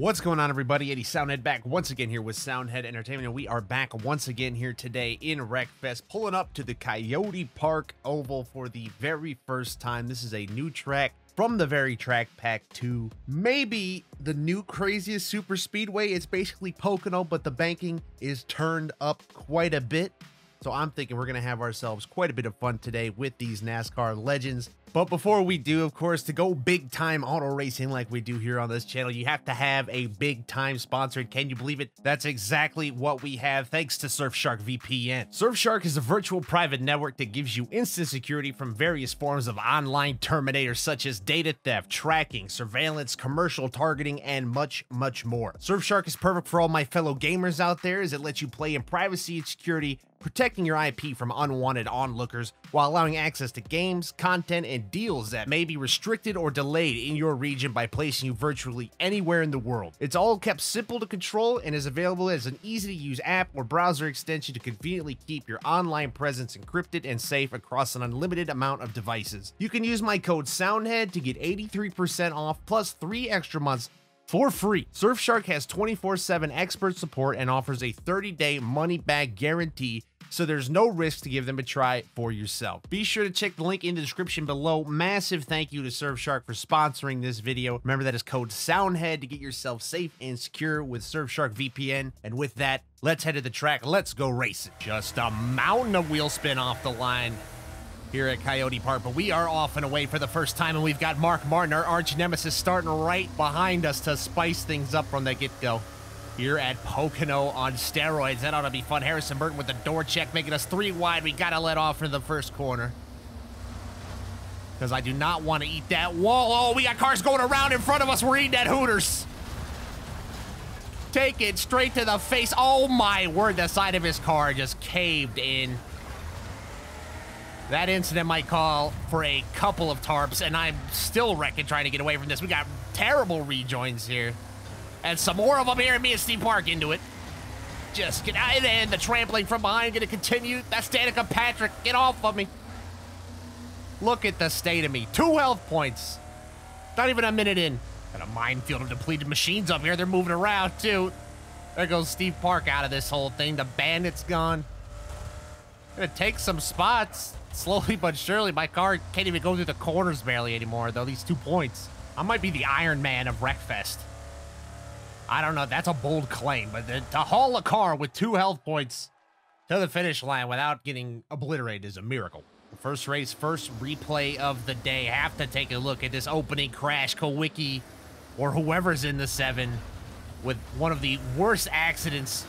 What's going on, everybody? Eddie Soundhead back once again here with Soundhead Entertainment, and we are back once again here today in Wreckfest, pulling up to the Coyote Park Oval for the very first time. This is a new track from the very track pack to maybe the new craziest super speedway. It's basically Pocono, but the banking is turned up quite a bit. So I'm thinking we're going to have ourselves quite a bit of fun today with these NASCAR legends. But before we do, of course, to go big time auto racing like we do here on this channel, you have to have a big time sponsor. Can you believe it? That's exactly what we have thanks to Surfshark VPN. Surfshark is a virtual private network that gives you instant security from various forms of online terminators such as data theft, tracking, surveillance, commercial targeting, and much, much more. Surfshark is perfect for all my fellow gamers out there as it lets you play in privacy and security, protecting your IP from unwanted onlookers while allowing access to games, content, and deals that may be restricted or delayed in your region by placing you virtually anywhere in the world. It's all kept simple to control and is available as an easy-to-use app or browser extension to conveniently keep your online presence encrypted and safe across an unlimited amount of devices. You can use my code SOUNDHEAD to get 83% off plus 3 extra months for free. Surfshark has 24/7 expert support and offers a 30-day money-back guarantee, so there's no risk to give them a try for yourself. Be sure to check the link in the description below. Massive thank you to Surfshark for sponsoring this video. Remember, that is code SOUNDHEAD to get yourself safe and secure with Surfshark VPN. And with that, let's head to the track. Let's go racing. Just a mountain of wheel spin off the line here at Coyote Park, but we are off and away for the first time, and we've got Mark Martin, our arch nemesis, starting right behind us to spice things up from the get-go here at Pocono on steroids. That ought to be fun. Harrison Burton with the door check, making us 3 wide. We gotta let off into the first corner because I do not want to eat that wall. Oh, we got cars going around in front of us. We're eating at Hooters. Take it straight to the face. Oh my word, the side of his car just caved in. That incident might call for a couple of tarps, and I'm still wrecking trying to get away from this. We got terrible rejoins here. And some more of them here, and me and Steve Park into it. Just get out, and the trampling from behind gonna continue. That's Danica Patrick, get off of me. Look at the state of me, 2 health points. Not even a minute in. Got a minefield of depleted machines up here, they're moving around too. There goes Steve Park out of this whole thing, the bandit's gone. Gonna take some spots. Slowly but surely, my car can't even go through the corners barely anymore, though, these 2 points. I might be the Iron Man of Wreckfest. I don't know, that's a bold claim, but to haul a car with 2 health points to the finish line without getting obliterated is a miracle. The first race, first replay of the day. Have to take a look at this opening crash. Kowicki, or whoever's in the 7, with one of the worst accidents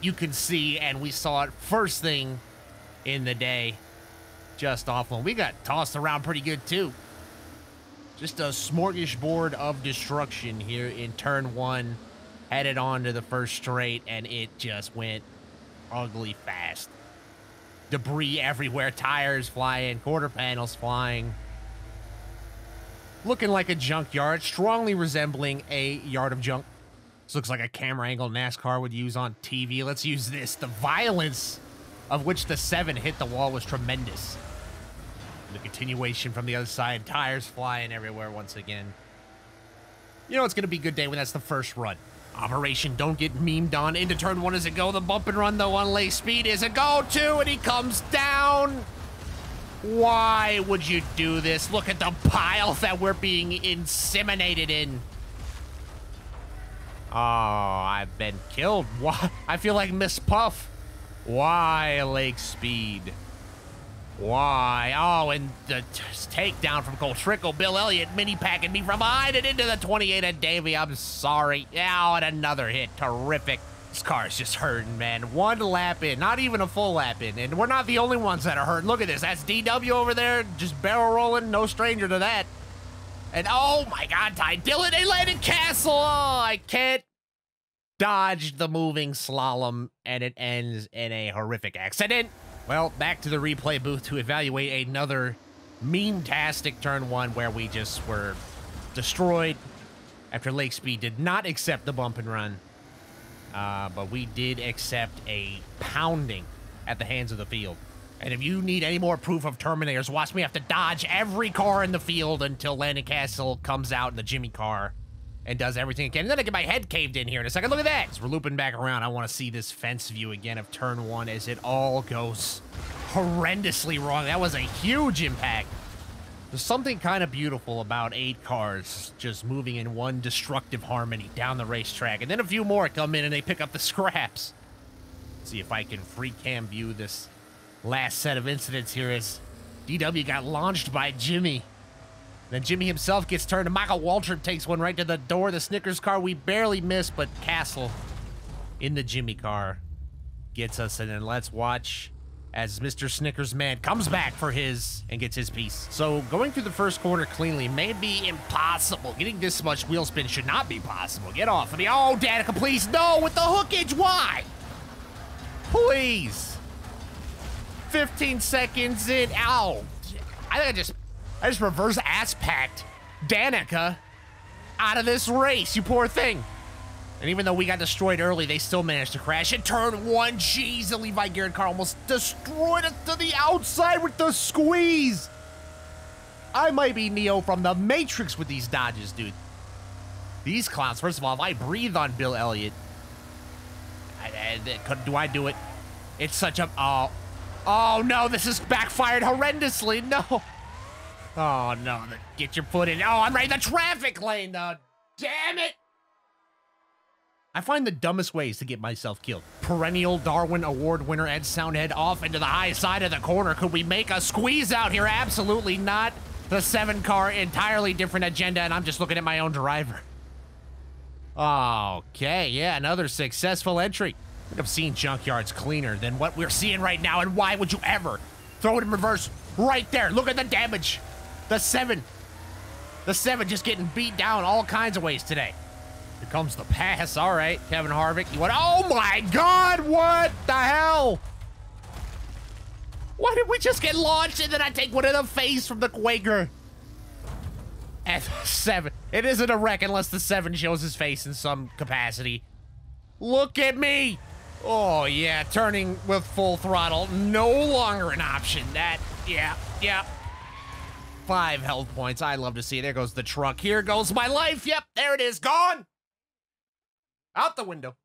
you can see, and we saw it first thing in the day. Just awful. We got tossed around pretty good too. Just a smorgasbord of destruction here in turn 1, headed on to the first straight, and it just went ugly fast. Debris everywhere, tires flying, quarter panels flying. Looking like a junkyard, strongly resembling a yard of junk. This looks like a camera angle NASCAR would use on TV. Let's use this. The violence of which the 7 hit the wall was tremendous. The continuation from the other side, tires flying everywhere once again. You know it's gonna be a good day when that's the first run. Operation Don't Get Memed on into turn 1 as it go. The bump and run though on Lake Speed is a go-to, and he comes down. Why would you do this? Look at the pile that we're being inseminated in. Oh, I've been killed. Why? I feel like Miss Puff. Why, Lake Speed? Why? Oh, and the takedown from Cole Trickle. Bill Elliott mini-packing me from behind and into the 28 of Davy. I'm sorry. Oh, and another hit. Terrific. This car's just hurting, man. 1 lap in. Not even a full lap in. And we're not the only ones that are hurting. Look at this. That's DW over there just barrel rolling. No stranger to that. And oh, my God. Ty Dillon and Landon Castle. Oh, I can't. Dodged the moving slalom, and it ends in a horrific accident. Well, back to the replay booth to evaluate another meme-tastic turn 1 where we just were destroyed after Lake Speed did not accept the bump and run, but we did accept a pounding at the hands of the field. And if you need any more proof of Terminators, watch me have to dodge every car in the field until Landon Castle comes out in the Jimmy car and does everything it can. And then I get my head caved in here in a second. Look at that. As we're looping back around, I want to see this fence view again of turn one as it all goes horrendously wrong. That was a huge impact. There's something kind of beautiful about 8 cars just moving in one destructive harmony down the racetrack. And then a few more come in and they pick up the scraps. Let's see if I can free cam view this last set of incidents here as DW got launched by Jimmy. Then Jimmy himself gets turned, and Michael Waltrip takes one right to the door of the Snickers car. We barely miss, but Castle in the Jimmy car gets us in, and let's watch as Mr. Snickers Man comes back for his and gets his piece. So going through the first corner cleanly may be impossible. Getting this much wheel spin should not be possible. Get off of me. Oh, Danica, please, no, with the hookage, why? Please. 15 seconds in, ow. I think I just reverse ass-packed Danica out of this race, you poor thing. And even though we got destroyed early, they still managed to crash in turn one. Jeez, the Levi Garrett car almost destroyed us to the outside with the squeeze. I might be Neo from the Matrix with these dodges, dude. These clowns, first of all, if I breathe on Bill Elliott, do I do it? It's such a, oh no, this is backfired horrendously, no. Oh, no, get your foot in. Oh, I'm right in the traffic lane, though. Damn it. I find the dumbest ways to get myself killed. Perennial Darwin Award winner Ed Soundhead off into the high side of the corner. Could we make a squeeze out here? Absolutely not. The 7 car, entirely different agenda, and I'm just looking at my own driver. Okay, yeah, another successful entry. I've seen junkyards cleaner than what we're seeing right now, and why would you ever throw it in reverse right there? Look at the damage. The seven just getting beat down all kinds of ways today. Here comes the pass. All right, Kevin Harvick. You went, oh my God, what the hell? Why did we just get launched and then I take one in the face from the Quaker? F7, it isn't a wreck unless the 7 shows his face in some capacity. Look at me. Oh yeah, turning with full throttle, no longer an option. That, yeah. 5 health points. I love to see it. There goes the truck. Here goes my life. Yep, there it is. Gone. Out the window.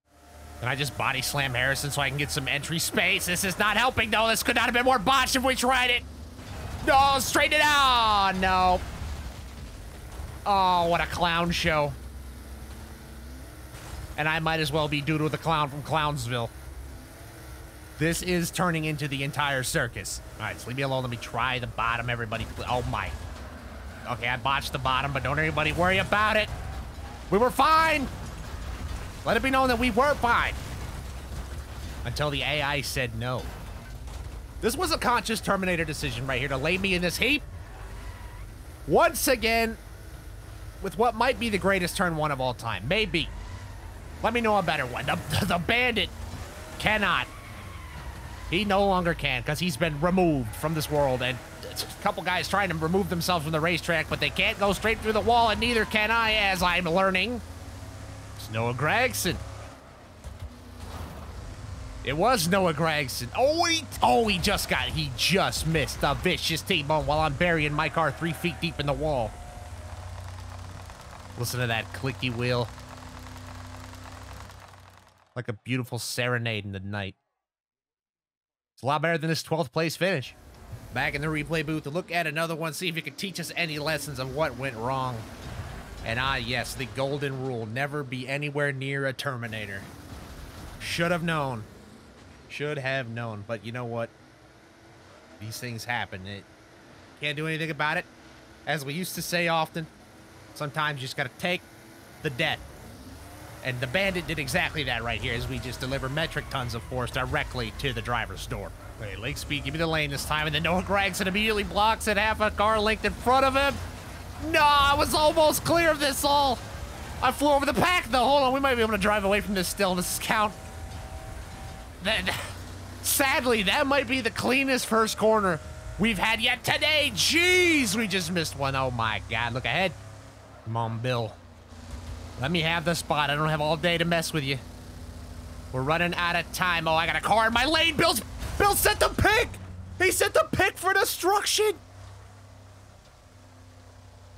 Can I just body slam Harrison so I can get some entry space? This is not helping, though. This could not have been more botched if we tried it. No, oh, straighten it out. Oh, no. Oh, what a clown show. And I might as well be Doodle the Clown from Clownsville. This is turning into the entire circus. All right, so leave me alone. Let me try the bottom, everybody. Oh, my. Okay, I botched the bottom, but don't anybody worry about it. We were fine. Let it be known that we were fine. Until the AI said no. This was a conscious Terminator decision right here to lay me in this heap. Once again, with what might be the greatest turn one of all time. Maybe. Let me know a better one. The bandit cannot. He no longer can because he's been removed from this world, and a couple guys trying to remove themselves from the racetrack, but they can't go straight through the wall, and neither can I, as I'm learning. It's Noah Gregson. It was Noah Gregson. Oh, he just got, he just missed a vicious T-bone while I'm burying my car 3 feet deep in the wall. Listen to that clicky wheel. Like a beautiful serenade in the night. It's a lot better than this 12th place finish. Back in the replay booth to look at another one, see if it could teach us any lessons of what went wrong. And yes, the golden rule, never be anywhere near a Terminator. Should have known. Should have known, but you know what? These things happen. It can't do anything about it. As we used to say often, sometimes you just gotta take the death. And the bandit did exactly that right here as we just deliver metric tons of force directly to the driver's door. Hey, Lake Speed, give me the lane this time. And then Noah Gregson immediately blocks it, half a car length in front of him. No, I was almost clear of this all. I flew over the pack, though. Hold on, we might be able to drive away from this still. This count. Sadly, that might be the cleanest first corner we've had yet today. Jeez, we just missed one. Oh, my God. Look ahead. Come on, Bill. Let me have the spot. I don't have all day to mess with you. We're running out of time. Oh, I got a car in my lane. Bill set the pick. He set the pick for destruction.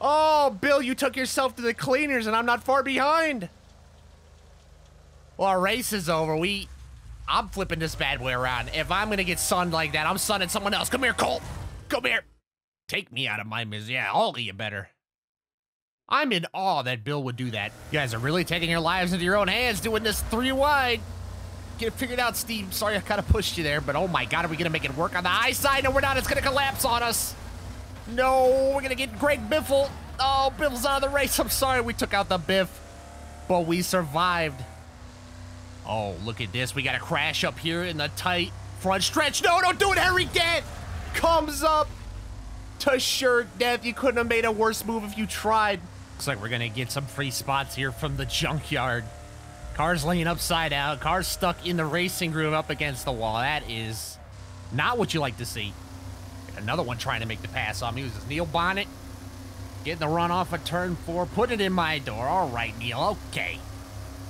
Oh, Oh, Bill, you took yourself to the cleaners and I'm not far behind. Well, our race is over. I'm flipping this bad boy around. If I'm going to get sunned like that, I'm sunning someone else. Come here, Cole. Come here. Take me out of my misery. Yeah, all of you better. I'm in awe that Bill would do that. You guys are really taking your lives into your own hands doing this three wide. Get it figured out, Steve. Sorry I kind of pushed you there, but oh my God, are we going to make it work on the high side? No, we're not. It's going to collapse on us. No, we're going to get Greg Biffle. Oh, Biffle's out of the race. I'm sorry we took out the Biff, but we survived. Oh, look at this. We got a crash up here in the tight front stretch. No, don't do it. Harry Dent comes up to sure death. You couldn't have made a worse move if you tried. Looks like we're going to get some free spots here from the junkyard. Cars laying upside out. Cars stuck in the racing groove up against the wall. That is not what you like to see. Another one trying to make the pass on me. It was Neil Bonnet getting the run off of turn 4. Put it in my door. All right, Neil. Okay.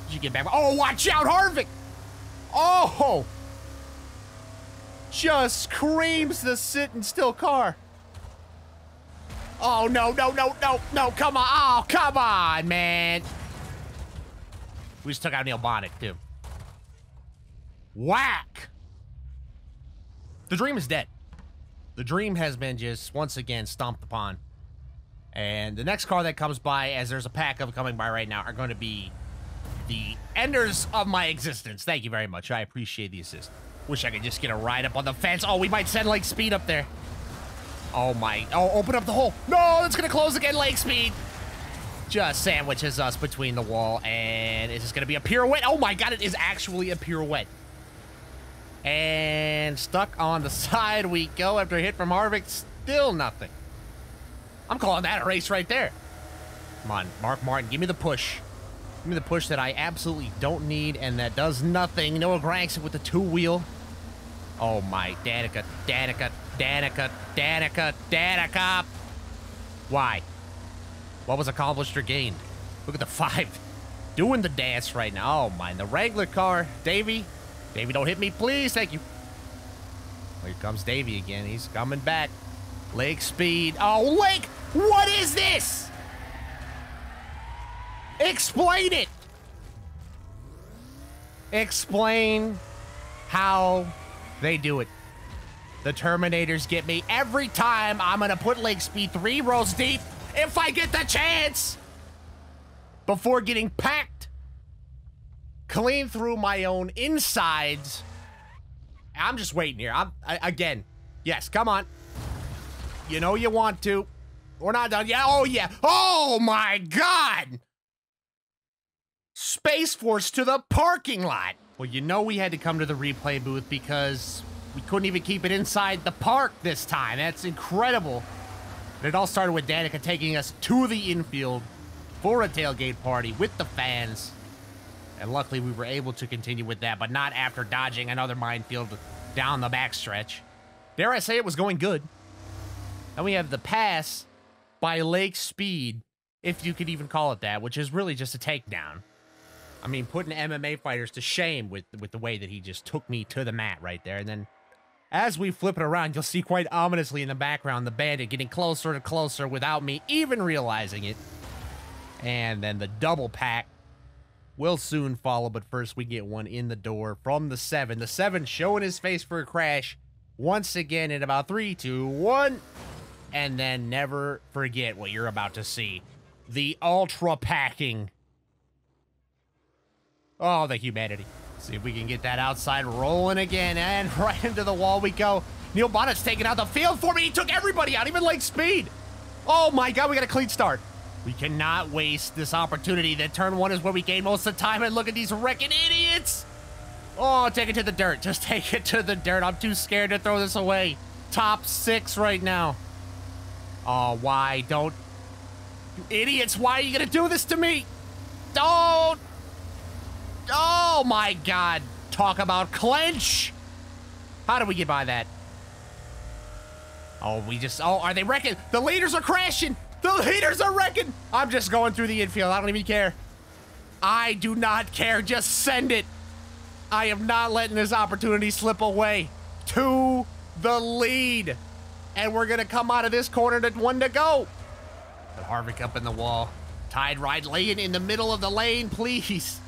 You get back. Oh, watch out, Harvick. Oh, just screams the sit and still car. Oh, no, no, no, no, no. Come on. Oh, come on, man. We just took out Neil Bonnet, too. Whack. The dream is dead. The dream has been just, once again, stomped upon. And the next car that comes by, as there's a pack of coming by right now, are going to be the enders of my existence. Thank you very much. I appreciate the assist. Wish I could just get a ride up on the fence. Oh, we might send Lake Speed up there. Oh, my. Oh, open up the hole. No, it's going to close again, Lake Speed. Just sandwiches us between the wall. And is this going to be a pirouette? Oh, my God. It is actually a pirouette. And stuck on the side we go after a hit from Harvick. Still nothing. I'm calling that a race right there. Come on, Mark Martin. Give me the push. Give me the push that I absolutely don't need and that does nothing. Noah Gregson with the two-wheel. Oh, my. Danica. Danica. Danica. Danica. Danica. Why? What was accomplished or gained? Look at the 5. Doing the dance right now. Oh, my. The Wrangler car. Davy. Davy, don't hit me, please. Thank you. Well, here comes Davy again. He's coming back. Lake Speed. Oh, Lake! What is this? Explain it! Explain how they do it. The Terminators get me every time. I'm going to put Lake Speed 3 rows deep if I get the chance before getting packed clean through my own insides. I'm just waiting here. Again. Yes, come on. You know you want to. We're not done yet. Oh, yeah. Oh, my God. Space Force to the parking lot. Well, you know we had to come to the replay booth because we couldn't even keep it inside the park this time. That's incredible. But it all started with Danica taking us to the infield for a tailgate party with the fans. And luckily, we were able to continue with that, but not after dodging another minefield down the backstretch. Dare I say it was going good. And we have the pass by Lake Speed, if you could even call it that, which is really just a takedown. I mean, putting MMA fighters to shame with the way that he just took me to the mat right there. And then as we flip it around, you'll see quite ominously in the background, the bandit getting closer and closer without me even realizing it. And then the double pack will soon follow. But first we get one in the door from the 7. The 7 showing his face for a crash once again in about 3, 2, 1. And then never forget what you're about to see. The ultra packing. Oh, the humanity. See if we can get that outside rolling again. And right into the wall we go. Neil Bonnet's taking out the field for me. He took everybody out, even Lake Speed. Oh, my God. We got a clean start. We cannot waste this opportunity. That turn 1 is where we gain most of the time. And look at these wrecking idiots. Oh, take it to the dirt. Just take it to the dirt. I'm too scared to throw this away. Top 6 right now. Oh, why don't you idiots? Why are you gonna do this to me? Don't. Oh my God! Talk about clench. How do we get by that? Oh, we just. Oh, are they wrecking? The leaders are crashing. The leaders are wrecking. I'm just going through the infield. I don't even care. I do not care. Just send it. I am not letting this opportunity slip away. To the lead. And we're going to come out of this corner to 1 to go. But Harvick up in the wall. Tide ride laying in the middle of the lane, please.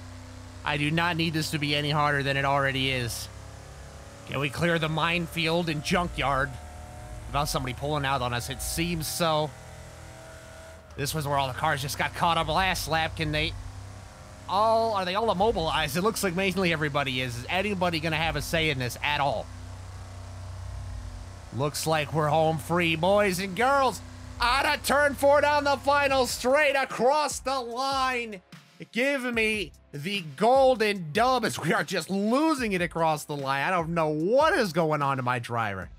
I do not need this to be any harder than it already is. Can we clear the minefield and junkyard? About somebody pulling out on us, it seems so. This was where all the cars just got caught up last lap. Can they all, are they all immobilized? It looks like mainly everybody is. Is anybody gonna have a say in this at all? Looks like we're home free, boys and girls. Out of turn four down the final straight across the line. Give me the golden dub as we are just losing it across the line. I don't know what is going on to my driver.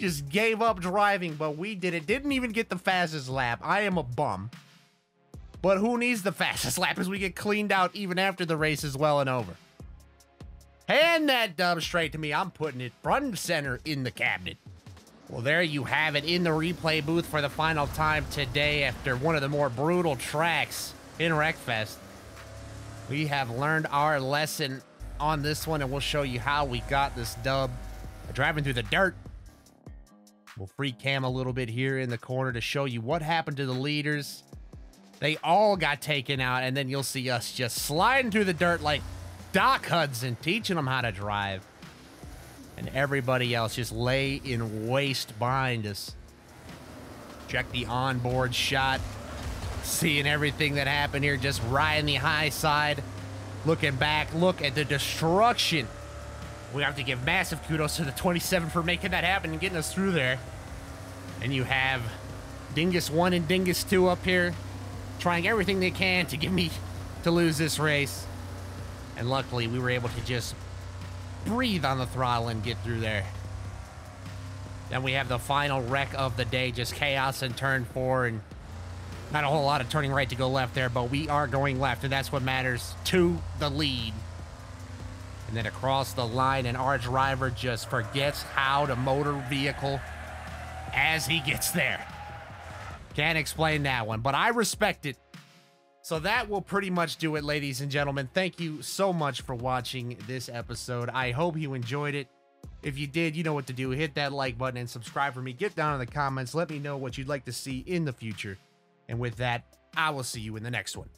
Just gave up driving, but we did it. Didn't even get the fastest lap. I am a bum. But who needs the fastest lap as we get cleaned out even after the race is well and over? Hand that dub straight to me. I'm putting it front and center in the cabinet. Well, there you have it in the replay booth for the final time today after one of the more brutal tracks in Wreckfest. We have learned our lesson on this one, and we'll show you how we got this dub. Driving through the dirt. We'll free cam a little bit here in the corner to show you what happened to the leaders. They all got taken out, and then you'll see us just sliding through the dirt like Doc Hudson, teaching them how to drive. And everybody else just lay in waste behind us. Check the onboard shot. Seeing everything that happened here, just riding the high side. Looking back, look at the destruction. We have to give massive kudos to the 27 for making that happen and getting us through there. And you have Dingus 1 and Dingus 2 up here, trying everything they can to get me to lose this race. And luckily, we were able to just breathe on the throttle and get through there. Then we have the final wreck of the day, just chaos in turn 4, and not a whole lot of turning right to go left there, but we are going left, and that's what matters to the lead. And then across the line, and our driver just forgets how to motor vehicle as he gets there. Can't explain that one, but I respect it. So that will pretty much do it, ladies and gentlemen. Thank you so much for watching this episode. I hope you enjoyed it. If you did, you know what to do. Hit that like button and subscribe for me. Get down in the comments. Let me know what you'd like to see in the future. And with that, I will see you in the next one.